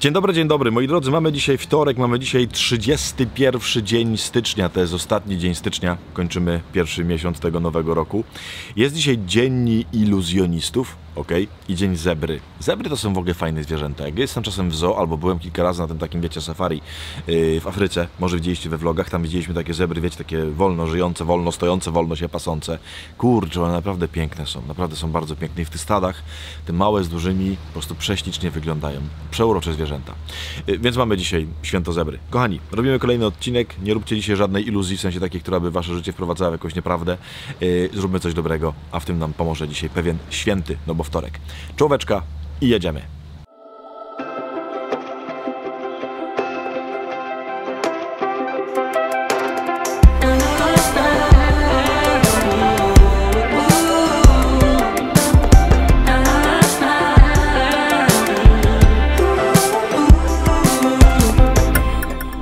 Dzień dobry, moi drodzy, mamy dzisiaj wtorek, mamy dzisiaj 31 dzień stycznia, to jest ostatni dzień stycznia, kończymy pierwszy miesiąc tego nowego roku. Jest dzisiaj Dzień Iluzjonistów, i Dzień Zebry. Zebry to są w ogóle fajne zwierzęta, jak jestem czasem w zoo, albo byłem kilka razy na tym takim, wiecie, safari w Afryce, może widzieliście we vlogach, tam widzieliśmy takie zebry, wiecie, takie wolno żyjące, wolno stojące, wolno się pasące. Kurczę, one naprawdę piękne są, bardzo piękne i w tych stadach, te małe z dużymi po prostu prześlicznie wyglądają, przeurocze zwierzęta. Więc mamy dzisiaj święto zebry. Kochani, robimy kolejny odcinek. Nie róbcie dzisiaj żadnej iluzji, w sensie takiej, która by wasze życie wprowadzała w jakąś nieprawdę. Zróbmy coś dobrego, a w tym nam pomoże dzisiaj pewien święty, no bo wtorek. Czołóweczka i jedziemy.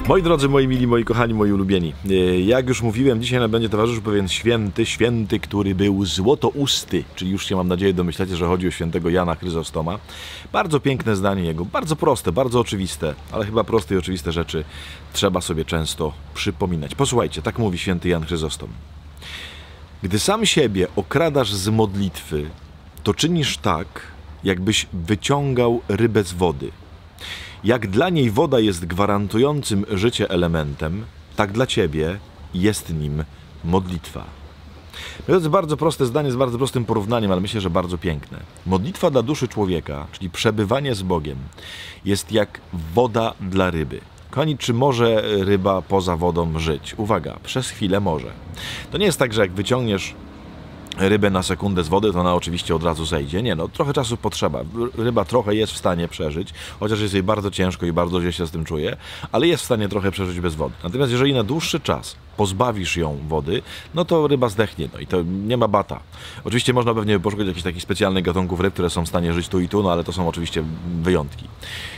Moi drodzy, moi mili, moi kochani, moi ulubieni, jak już mówiłem, dzisiaj nam będzie towarzyszył pewien święty, który był złotousty, czyli już się, mam nadzieję, domyślacie, że chodzi o świętego Jana Chryzostoma. Bardzo piękne zdanie jego, bardzo proste, bardzo oczywiste, ale chyba proste i oczywiste rzeczy trzeba sobie często przypominać. Posłuchajcie, tak mówi święty Jan Chryzostom. Gdy sam siebie okradasz z modlitwy, to czynisz tak, jakbyś wyciągał rybę z wody. Jak dla niej woda jest gwarantującym życie elementem, tak dla ciebie jest nim modlitwa. To jest bardzo proste zdanie z bardzo prostym porównaniem, ale myślę, że bardzo piękne. Modlitwa dla duszy człowieka, czyli przebywanie z Bogiem, jest jak woda dla ryby. Kochani, czy może ryba poza wodą żyć? Uwaga, przez chwilę może. To nie jest tak, że jak wyciągniesz rybę na sekundę z wody, to ona oczywiście od razu zejdzie. Nie, no, trochę czasu potrzeba. Ryba trochę jest w stanie przeżyć, chociaż jest jej bardzo ciężko i bardzo źle się z tym czuje, ale jest w stanie trochę przeżyć bez wody. Natomiast jeżeli na dłuższy czas pozbawisz ją wody, no to ryba zdechnie, no i to nie ma bata. Oczywiście można pewnie poszukać jakichś takich specjalnych gatunków ryb, które są w stanie żyć tu i tu, no ale to są oczywiście wyjątki.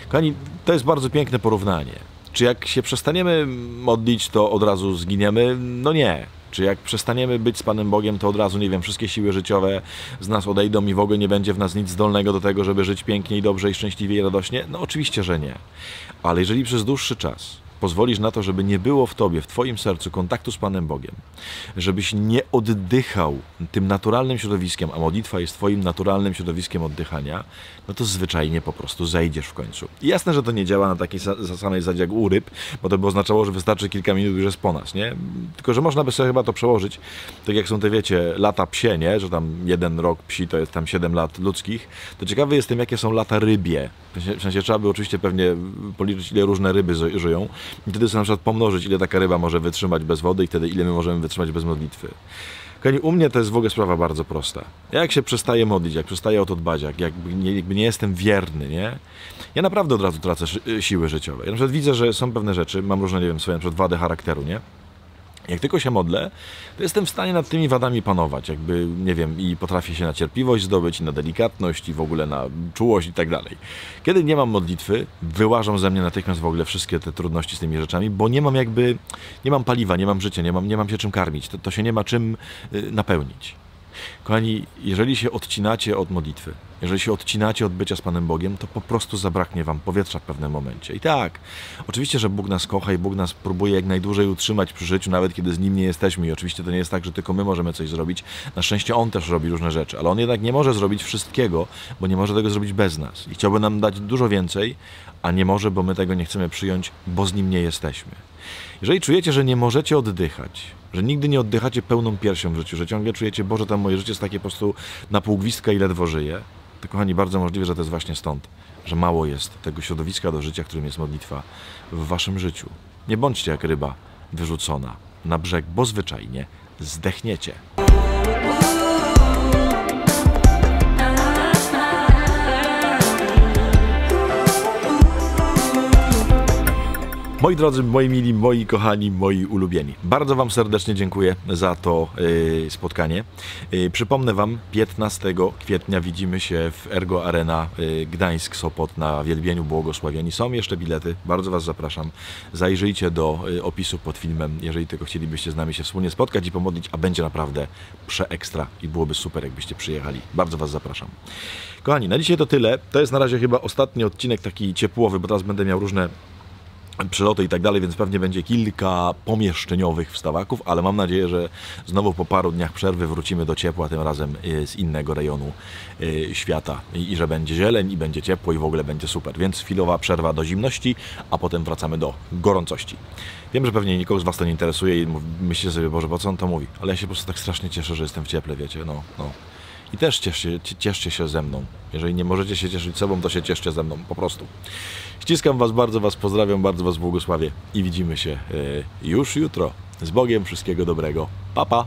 Kochani, to jest bardzo piękne porównanie. Czy jak się przestaniemy modlić, to od razu zginiemy? No nie. Czy jak przestaniemy być z Panem Bogiem, to od razu, nie wiem, wszystkie siły życiowe z nas odejdą i w ogóle nie będzie w nas nic zdolnego do tego, żeby żyć pięknie i dobrze i szczęśliwie i radośnie? No oczywiście, że nie. Ale jeżeli przez dłuższy czas pozwolisz na to, żeby nie było w tobie, w twoim sercu kontaktu z Panem Bogiem, żebyś nie oddychał tym naturalnym środowiskiem, a modlitwa jest twoim naturalnym środowiskiem oddychania, no to zwyczajnie po prostu zejdziesz w końcu. I jasne, że to nie działa na takiej samej zasadzie jak u ryb, bo to by oznaczało, że wystarczy kilka minut i już jest po nas, nie? Tylko, że można by sobie chyba to przełożyć, tak jak są te, wiecie, lata psie, nie? Że tam jeden rok psi to jest tam 7 lat ludzkich. To ciekawy jestem, jakie są lata rybie. W sensie trzeba by oczywiście pewnie policzyć, ile różne ryby żyją. I wtedy sobie na przykład pomnożyć, ile taka ryba może wytrzymać bez wody i wtedy ile my możemy wytrzymać bez modlitwy. Kochani, u mnie to jest w ogóle sprawa bardzo prosta. Ja jak się przestaję modlić, jak przestaję o to dbać, jakby nie jestem wierny, nie? Ja naprawdę od razu tracę siły życiowe. Ja na przykład widzę, że są pewne rzeczy, mam różne, nie wiem, swoje na przykład wady charakteru, nie? Jak tylko się modlę, to jestem w stanie nad tymi wadami panować, jakby, nie wiem, i potrafię się na cierpliwość zdobyć, i na delikatność, i w ogóle na czułość i tak dalej. Kiedy nie mam modlitwy, wyłażą ze mnie natychmiast w ogóle wszystkie te trudności z tymi rzeczami, bo nie mam jakby, nie mam paliwa, nie mam życia, nie mam się czym karmić, to się nie ma czym napełnić. Kochani, jeżeli się odcinacie od modlitwy, jeżeli się odcinacie od bycia z Panem Bogiem, to po prostu zabraknie wam powietrza w pewnym momencie. I tak, oczywiście, że Bóg nas kocha i Bóg nas próbuje jak najdłużej utrzymać przy życiu, nawet kiedy z Nim nie jesteśmy. I oczywiście to nie jest tak, że tylko my możemy coś zrobić. Na szczęście On też robi różne rzeczy, ale On jednak nie może zrobić wszystkiego, bo nie może tego zrobić bez nas. I chciałby nam dać dużo więcej, a nie może, bo my tego nie chcemy przyjąć, bo z Nim nie jesteśmy. Jeżeli czujecie, że nie możecie oddychać, że nigdy nie oddychacie pełną piersią w życiu, że ciągle czujecie, Boże, tam moje życie jest takie po prostu na pół gwizdka i ledwo żyję, to kochani, bardzo możliwe, że to jest właśnie stąd, że mało jest tego środowiska do życia, którym jest modlitwa w waszym życiu. Nie bądźcie jak ryba wyrzucona na brzeg, bo zwyczajnie zdechniecie. Moi drodzy, moi mili, moi kochani, moi ulubieni, bardzo Wam serdecznie dziękuję za to spotkanie. Przypomnę Wam, 15 kwietnia widzimy się w Ergo Arena Gdańsk-Sopot na Wielbieniu Błogosławieni. Są jeszcze bilety, bardzo Was zapraszam. Zajrzyjcie do opisu pod filmem, jeżeli tylko chcielibyście z nami się wspólnie spotkać i pomodlić, a będzie naprawdę przeekstra i byłoby super, jakbyście przyjechali. Bardzo Was zapraszam. Kochani, na dzisiaj to tyle. To jest na razie chyba ostatni odcinek taki ciepłowy, bo teraz będę miał różne przeloty i tak dalej, więc pewnie będzie kilka pomieszczeniowych wstawaków, ale mam nadzieję, że znowu po paru dniach przerwy wrócimy do ciepła, tym razem z innego rejonu świata i że będzie zieleń i będzie ciepło i w ogóle będzie super, więc chwilowa przerwa do zimności, a potem wracamy do gorącości. Wiem, że pewnie nikogo z Was to nie interesuje i myślicie sobie, Boże, po co on to mówi, ale ja się po prostu tak strasznie cieszę, że jestem w cieple, wiecie, no. I też cieszcie się ze mną. Jeżeli nie możecie się cieszyć sobą, to się cieszcie ze mną, po prostu. Ściskam Was, bardzo Was pozdrawiam, bardzo Was błogosławię i widzimy się już jutro. Z Bogiem, wszystkiego dobrego. Pa, pa!